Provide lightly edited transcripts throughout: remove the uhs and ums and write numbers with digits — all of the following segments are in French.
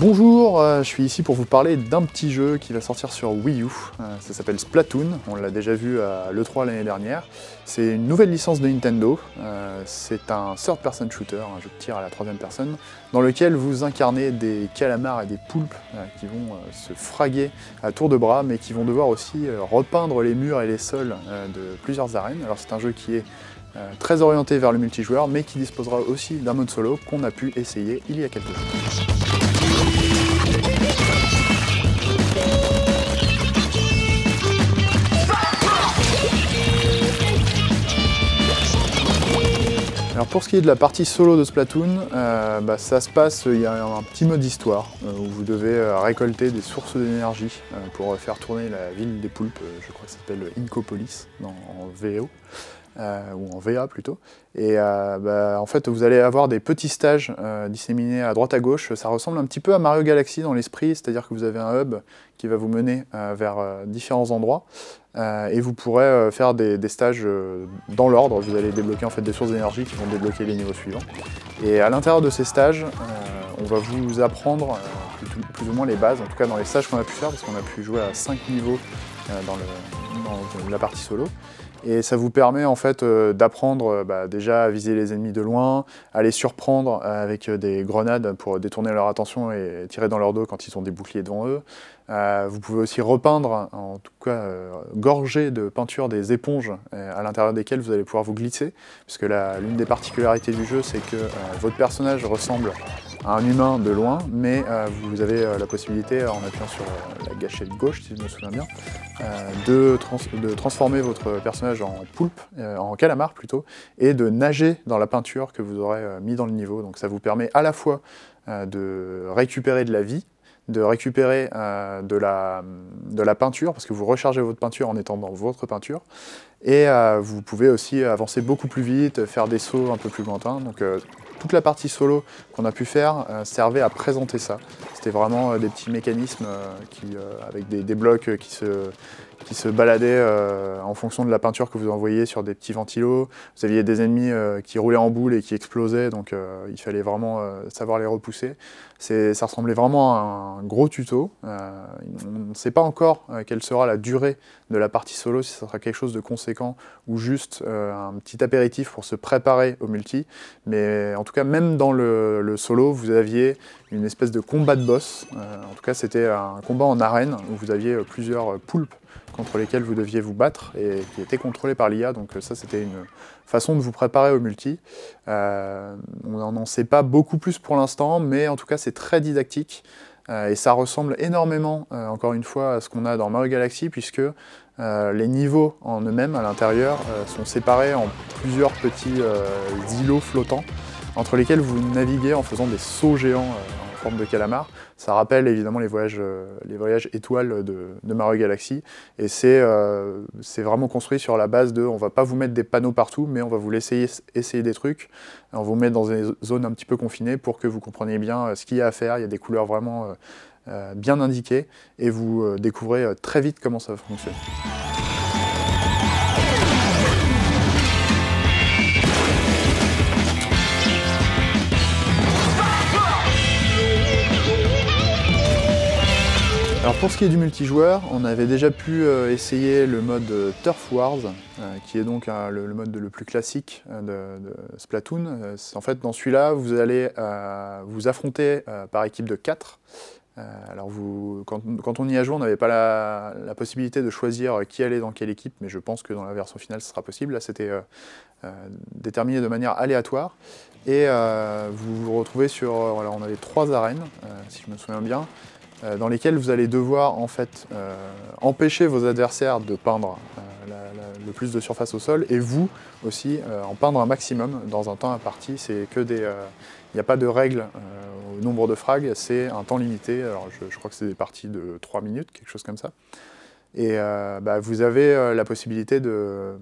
Bonjour, je suis ici pour vous parler d'un petit jeu qui va sortir sur Wii U, ça s'appelle Splatoon, on l'a déjà vu à l'E3 l'année dernière. C'est une nouvelle licence de Nintendo, c'est un third-person shooter, un jeu de tir à la troisième personne, dans lequel vous incarnez des calamars et des poulpes qui vont se fraguer à tour de bras, mais qui vont devoir aussi repeindre les murs et les sols de plusieurs arènes. Alors c'est un jeu qui est très orienté vers le multijoueur, mais qui disposera aussi d'un mode solo qu'on a pu essayer il y a quelques jours. Alors pour ce qui est de la partie solo de Splatoon, ça se passe, il y a un petit mode histoire où vous devez récolter des sources d'énergie pour faire tourner la ville des poulpes, je crois que ça s'appelle Incopolis en VO. Ou en VA plutôt, et en fait vous allez avoir des petits stages disséminés à droite à gauche. Ça ressemble un petit peu à Mario Galaxy dans l'esprit, c'est-à-dire que vous avez un hub qui va vous mener vers différents endroits, et vous pourrez faire des stages dans l'ordre. Vous allez débloquer en fait des sources d'énergie qui vont débloquer les niveaux suivants, et à l'intérieur de ces stages, on va vous apprendre plus ou moins les bases, en tout cas dans les stages qu'on a pu faire, parce qu'on a pu jouer à 5 niveaux dans la partie solo. Et ça vous permet en fait d'apprendre déjà à viser les ennemis de loin, à les surprendre avec des grenades pour détourner leur attention et tirer dans leur dos quand ils ont des boucliers devant eux. Vous pouvez aussi repeindre, en tout cas gorger de peinture des éponges à l'intérieur desquelles vous allez pouvoir vous glisser, puisque l'une des particularités du jeu, c'est que votre personnage ressemble à un humain de loin, mais vous avez la possibilité, en appuyant sur la gâchette gauche, si je me souviens bien, de transformer votre personnage en poulpe, en calamar plutôt, et de nager dans la peinture que vous aurez mis dans le niveau. Donc ça vous permet à la fois de récupérer de la vie, de récupérer de la peinture, parce que vous rechargez votre peinture en étant dans votre peinture, et vous pouvez aussi avancer beaucoup plus vite, faire des sauts un peu plus lointains. Donc toute la partie solo qu'on a pu faire servait à présenter ça. C'était vraiment des petits mécanismes avec des blocs qui se baladaient en fonction de la peinture que vous envoyiez sur des petits ventilos. Vous aviez des ennemis qui roulaient en boule et qui explosaient, donc il fallait vraiment savoir les repousser. Ça ressemblait vraiment à un gros tuto. On ne sait pas encore quelle sera la durée de la partie solo, si ça sera quelque chose de conséquent ou juste un petit apéritif pour se préparer au multi. Mais en tout cas, même dans le solo, vous aviez une espèce de combat de boss. En tout cas, c'était un combat en arène où vous aviez plusieurs poulpes contre lesquels vous deviez vous battre et qui étaient contrôlés par l'IA. Donc ça, c'était une façon de vous préparer au multi. On n'en sait pas beaucoup plus pour l'instant, mais en tout cas, c'est très didactique. Et ça ressemble énormément, encore une fois, à ce qu'on a dans Mario Galaxy, puisque les niveaux en eux-mêmes, à l'intérieur, sont séparés en plusieurs petits îlots flottants, entre lesquels vous naviguez en faisant des sauts géants en forme de calamar. Ça rappelle évidemment les voyages étoiles de Mario Galaxy, et c'est vraiment construit sur la base de on va pas vous mettre des panneaux partout, mais on va vous laisser essayer des trucs, on vous met dans des zones un petit peu confinées pour que vous compreniez bien ce qu'il y a à faire. Il y a des couleurs vraiment bien indiquées, et vous découvrez très vite comment ça fonctionne. Alors pour ce qui est du multijoueur, on avait déjà pu essayer le mode Turf Wars, qui est donc le mode le plus classique de Splatoon. En fait, dans celui-là, vous allez vous affronter par équipe de 4. Alors quand on y a joué, on n'avait pas la possibilité de choisir qui allait dans quelle équipe, mais je pense que dans la version finale, ce sera possible. Là, c'était déterminé de manière aléatoire. Et vous vous retrouvez sur... Alors on avait 3 arènes, si je me souviens bien, dans lesquels vous allez devoir en fait empêcher vos adversaires de peindre le plus de surface au sol, et vous aussi en peindre un maximum dans un temps imparti. C'est que des, il n'y a pas de règle au nombre de frags, c'est un temps limité. Alors je crois que c'est des parties de 3 minutes, quelque chose comme ça. Et vous avez la possibilité de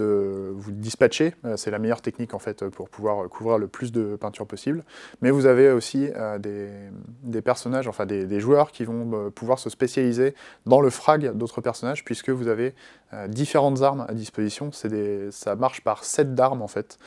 vous dispatcher, c'est la meilleure technique en fait pour pouvoir couvrir le plus de peinture possible, mais vous avez aussi des personnages, enfin des joueurs qui vont pouvoir se spécialiser dans le frag d'autres personnages, puisque vous avez différentes armes à disposition. Ça marche par set d'armes en fait.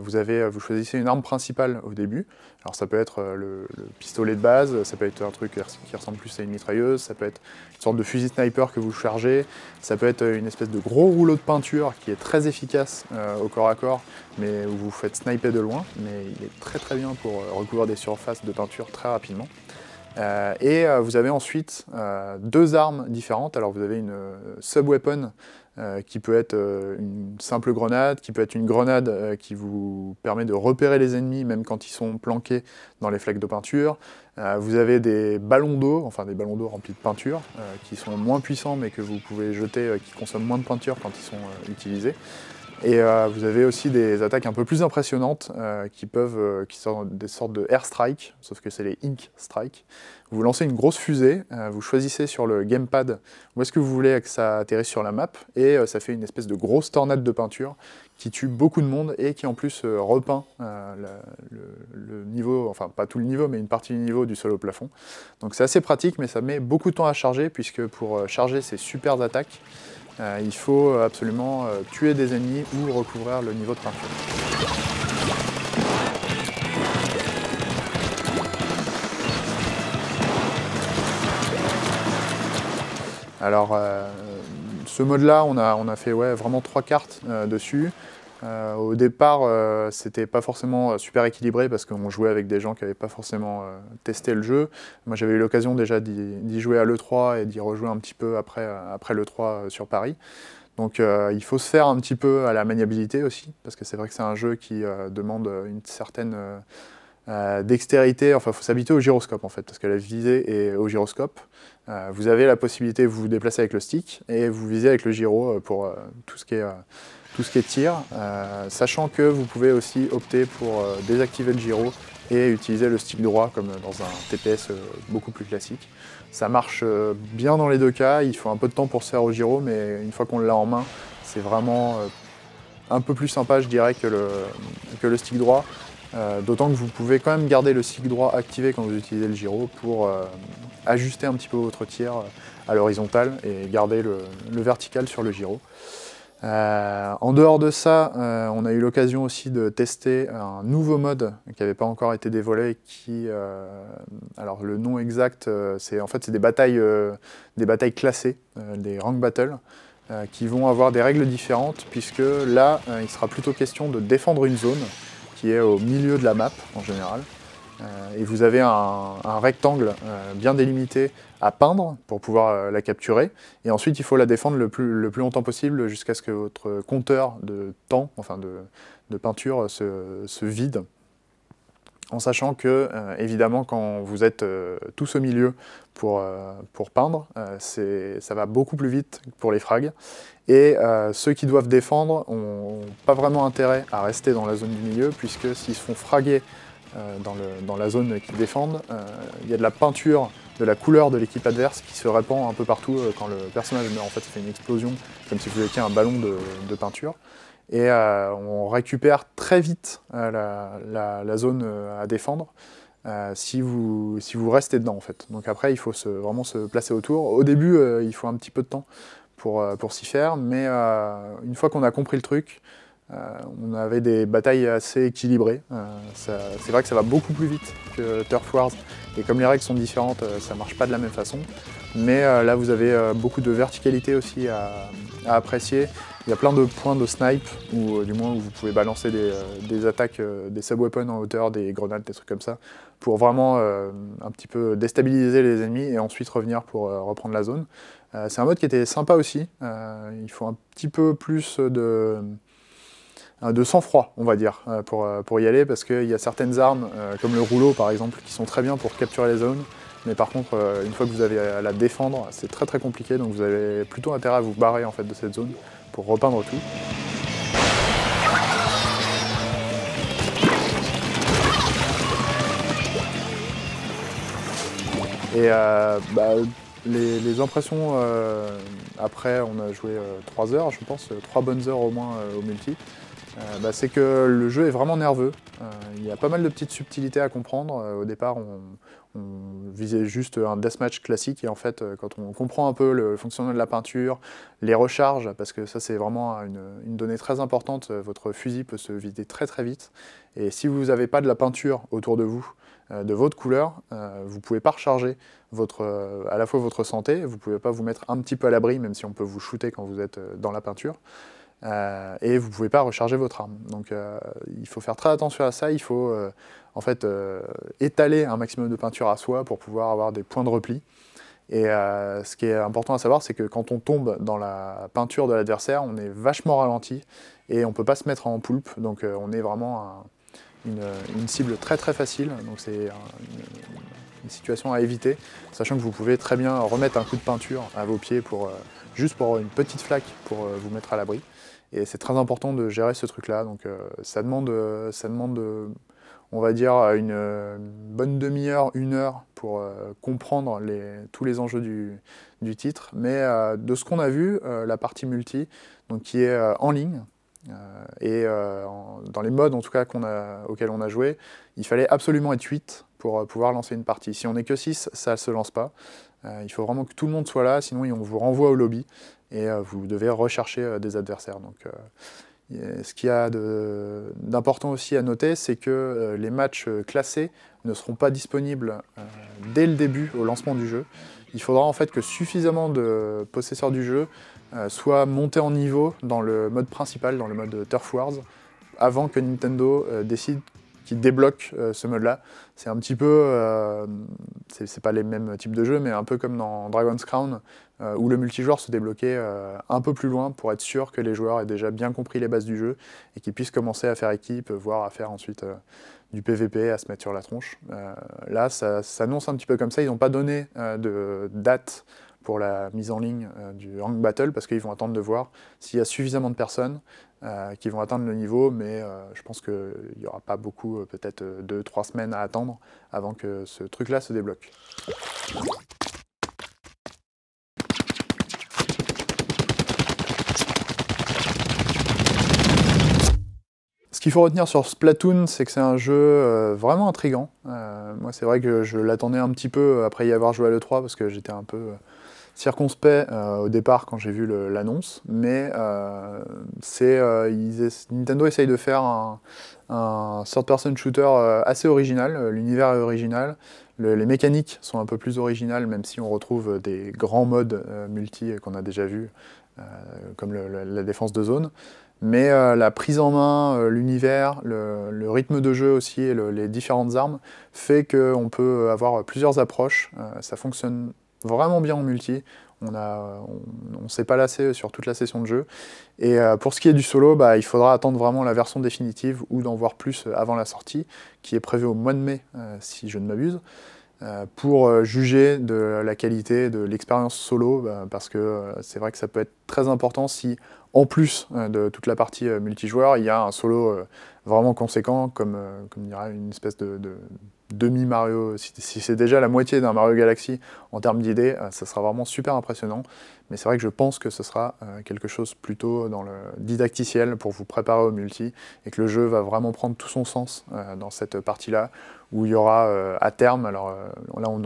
Vous choisissez une arme principale au début. Alors ça peut être le pistolet de base, ça peut être un truc qui ressemble plus à une mitrailleuse, ça peut être une sorte de fusil sniper que vous chargez, ça peut être une espèce de gros rouleau de peinture qui est très efficace au corps à corps, mais où vous faites sniper de loin, mais il est très très bien pour recouvrir des surfaces de peinture très rapidement. Vous avez ensuite deux armes différentes. Alors vous avez une sub-weapon qui peut être une simple grenade, qui peut être une grenade qui vous permet de repérer les ennemis même quand ils sont planqués dans les flaques de peinture. Vous avez des ballons d'eau, enfin des ballons d'eau remplis de peinture, qui sont moins puissants mais que vous pouvez jeter, qui consomment moins de peinture quand ils sont utilisés. Et vous avez aussi des attaques un peu plus impressionnantes qui sont des sortes de air strike, sauf que c'est les ink strike. Vous lancez une grosse fusée, vous choisissez sur le gamepad où est-ce que vous voulez que ça atterrisse sur la map, et ça fait une espèce de grosse tornade de peinture qui tue beaucoup de monde et qui en plus repeint le niveau, enfin pas tout le niveau, mais une partie du niveau du sol au plafond. Donc c'est assez pratique, mais ça met beaucoup de temps à charger, puisque pour charger ces super attaques, il faut absolument tuer des ennemis ou recouvrir le niveau de peinture. Alors, ce mode-là, on a fait vraiment 3 cartes dessus. Au départ, c'était pas forcément super équilibré parce qu'on jouait avec des gens qui n'avaient pas forcément testé le jeu. Moi, j'avais eu l'occasion déjà d'y jouer à l'E3 et d'y rejouer un petit peu après l'E3 sur Paris. Donc il faut se faire un petit peu à la maniabilité aussi, parce que c'est vrai que c'est un jeu qui demande une certaine dextérité. Enfin, il faut s'habituer au gyroscope en fait, parce que la visée est au gyroscope. Vous avez la possibilité de vous déplacer avec le stick et vous visez avec le gyro pour tout ce qui est tir, sachant que vous pouvez aussi opter pour désactiver le gyro et utiliser le stick droit comme dans un TPS beaucoup plus classique. Ça marche bien dans les deux cas, il faut un peu de temps pour se faire au gyro, mais une fois qu'on l'a en main, c'est vraiment un peu plus sympa, je dirais, que le stick droit, d'autant que vous pouvez quand même garder le stick droit activé quand vous utilisez le gyro pour ajuster un petit peu votre tir à l'horizontale et garder le vertical sur le gyro. En dehors de ça, on a eu l'occasion aussi de tester un nouveau mode qui n'avait pas encore été dévoilé, qui, alors le nom exact, c'est en fait c'est des batailles classées, des rank battles, qui vont avoir des règles différentes, puisque là, il sera plutôt question de défendre une zone qui est au milieu de la map en général. Et vous avez un rectangle bien délimité à peindre pour pouvoir la capturer, et ensuite il faut la défendre le plus longtemps possible jusqu'à ce que votre compteur de temps, enfin de peinture, se vide. En sachant que, évidemment, quand vous êtes tous au milieu pour peindre, ça va beaucoup plus vite pour les frags. Et ceux qui doivent défendre n'ont pas vraiment intérêt à rester dans la zone du milieu, puisque s'ils se font fraguer dans la zone qu'ils défendent, il y a de la peinture de la couleur de l'équipe adverse qui se répand un peu partout quand le personnage meurt. En fait, il fait une explosion, comme si vous étiez un ballon de peinture. Et on récupère très vite la zone à défendre si vous restez dedans, en fait. Donc après, il faut vraiment se placer autour. Au début, il faut un petit peu de temps pour s'y faire, mais une fois qu'on a compris le truc, on avait des batailles assez équilibrées. C'est vrai que ça va beaucoup plus vite que Turf Wars, et comme les règles sont différentes, ça marche pas de la même façon, mais là vous avez beaucoup de verticalité aussi à apprécier. Il y a plein de points de snipe, ou du moins où vous pouvez balancer des attaques, des sub-weapons en hauteur, des grenades, des trucs comme ça, pour vraiment un petit peu déstabiliser les ennemis et ensuite revenir pour reprendre la zone. C'est un mode qui était sympa aussi, il faut un petit peu plus de sang-froid, on va dire, pour y aller, parce qu'il y a certaines armes, comme le rouleau par exemple, qui sont très bien pour capturer les zones, mais par contre, une fois que vous avez à la défendre, c'est très très compliqué, donc vous avez plutôt intérêt à vous barrer en fait de cette zone pour repeindre tout. Et les impressions, après on a joué 3 heures, je pense, 3 bonnes heures au moins au multi. c'est que le jeu est vraiment nerveux. Il y a pas mal de petites subtilités à comprendre. Au départ, on visait juste un deathmatch classique et en fait, quand on comprend un peu le fonctionnement de la peinture, les recharges, parce que ça c'est vraiment une donnée très importante, votre fusil peut se vider très très vite et si vous n'avez pas de la peinture autour de vous, de votre couleur, vous ne pouvez pas recharger votre, à la fois votre santé, vous ne pouvez pas vous mettre un petit peu à l'abri, même si on peut vous shooter quand vous êtes dans la peinture. Et vous ne pouvez pas recharger votre arme. Donc il faut faire très attention à ça, il faut en fait étaler un maximum de peinture à soi pour pouvoir avoir des points de repli. Et ce qui est important à savoir, c'est que quand on tombe dans la peinture de l'adversaire, on est vachement ralenti et on ne peut pas se mettre en poulpe, donc on est vraiment une cible très très facile, donc c'est une situation à éviter, sachant que vous pouvez très bien remettre un coup de peinture à vos pieds pour, juste pour une petite flaque pour vous mettre à l'abri. Et c'est très important de gérer ce truc-là, donc ça demande on va dire une bonne demi-heure, une heure pour comprendre tous les enjeux du titre. Mais de ce qu'on a vu, la partie multi, donc, qui est en ligne, dans les modes en tout cas auxquels on a joué, il fallait absolument être 8 pour pouvoir lancer une partie. Si on n'est que 6, ça ne se lance pas. Il faut vraiment que tout le monde soit là, sinon on vous renvoie au lobby et vous devez rechercher des adversaires. Donc, ce qu'il y a d'important aussi à noter, c'est que les matchs classés ne seront pas disponibles dès le début au lancement du jeu. Il faudra en fait que suffisamment de possesseurs du jeu soient montés en niveau dans le mode principal, dans le mode Turf Wars, avant que Nintendo décide qu'il débloque ce mode-là. C'est un petit peu, c'est pas les mêmes types de jeux, mais un peu comme dans Dragon's Crown, où le multijoueur se débloquait un peu plus loin pour être sûr que les joueurs aient déjà bien compris les bases du jeu et qu'ils puissent commencer à faire équipe, voire à faire ensuite du PVP, à se mettre sur la tronche. Là, ça s'annonce un petit peu comme ça. Ils n'ont pas donné de date pour la mise en ligne du Rank Battle parce qu'ils vont attendre de voir s'il y a suffisamment de personnes qui vont atteindre le niveau, mais je pense qu'il n'y aura pas beaucoup, peut-être 2-3 semaines à attendre avant que ce truc-là se débloque. Ce qu'il faut retenir sur Splatoon, c'est que c'est un jeu vraiment intriguant. Moi, c'est vrai que je l'attendais un petit peu après y avoir joué à l'E3, parce que j'étais un peu circonspect au départ quand j'ai vu l'annonce. Mais Nintendo essaye de faire un third-person shooter assez original. L'univers est original, les mécaniques sont un peu plus originales, même si on retrouve des grands modes multi qu'on a déjà vus, comme la défense de zone. Mais la prise en main, l'univers, le rythme de jeu aussi et les différentes armes fait qu'on peut avoir plusieurs approches. Ça fonctionne vraiment bien en multi. On ne s'est pas lassé sur toute la session de jeu. Et pour ce qui est du solo, il faudra attendre vraiment la version définitive ou d'en voir plus avant la sortie, qui est prévue au mois de mai, si je ne m'abuse, pour juger de la qualité de l'expérience solo, parce que c'est vrai que ça peut être très important si, en plus de toute la partie multijoueur, il y a un solo vraiment conséquent, comme on dirait une espèce de demi-Mario. Si c'est déjà la moitié d'un Mario Galaxy en termes d'idées, ça sera vraiment super impressionnant. Mais c'est vrai que je pense que ce sera quelque chose plutôt dans le didacticiel pour vous préparer au multi, et que le jeu va vraiment prendre tout son sens dans cette partie-là, où il y aura à terme, alors là on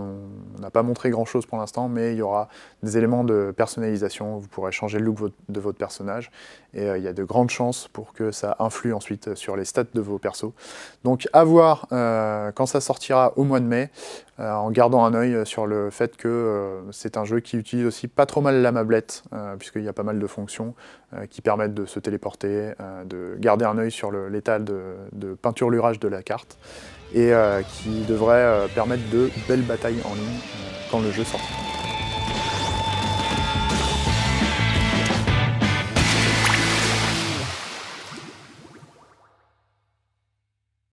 n'a pas montré grand-chose pour l'instant, mais il y aura des éléments de personnalisation, vous pourrez changer le look de votre personnage, et il y a de grandes chances pour que ça influe ensuite sur les stats de vos persos. Donc à voir quand ça sortira au mois de mai, en gardant un œil sur le fait que c'est un jeu qui utilise aussi pas trop mal la mablette, puisqu'il y a pas mal de fonctions qui permettent de se téléporter, de garder un œil sur l'état de peinture-lurage de la carte, et qui devrait permettre de belles batailles en ligne quand le jeu sortira.